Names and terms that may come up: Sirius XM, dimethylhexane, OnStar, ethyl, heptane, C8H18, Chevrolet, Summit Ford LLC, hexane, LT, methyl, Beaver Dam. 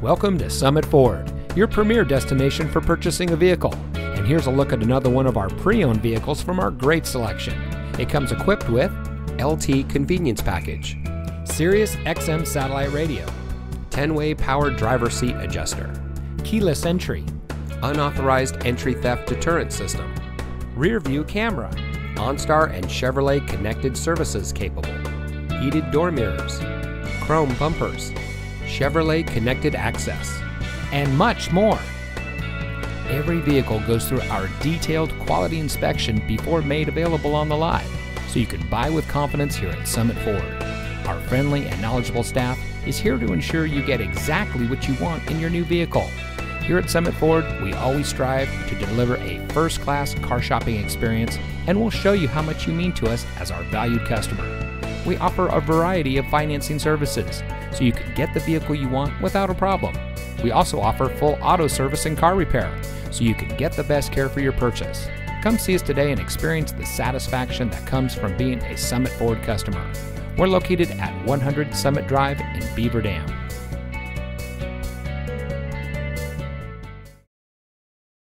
Welcome to Summit Ford, your premier destination for purchasing a vehicle. And here's a look at another one of our pre-owned vehicles from our great selection. It comes equipped with LT Convenience Package, Sirius XM Satellite Radio, 10-way power driver seat adjuster, keyless entry, unauthorized entry theft deterrent system, rear view camera, OnStar and Chevrolet connected services capable, heated door mirrors, chrome bumpers, Chevrolet connected access, and much more. Every vehicle goes through our detailed quality inspection before made available on the lot, so you can buy with confidence here at Summit Ford. Our friendly and knowledgeable staff is here to ensure you get exactly what you want in your new vehicle. Here at Summit Ford, we always strive to deliver a first-class car shopping experience, and we'll show you how much you mean to us as our valued customer. We offer a variety of financing services, so you can get the vehicle you want without a problem. We also offer full auto service and car repair, so you can get the best care for your purchase. Come see us today and experience the satisfaction that comes from being a Summit Ford customer. We're located at 100 Summit Drive in Beaver Dam.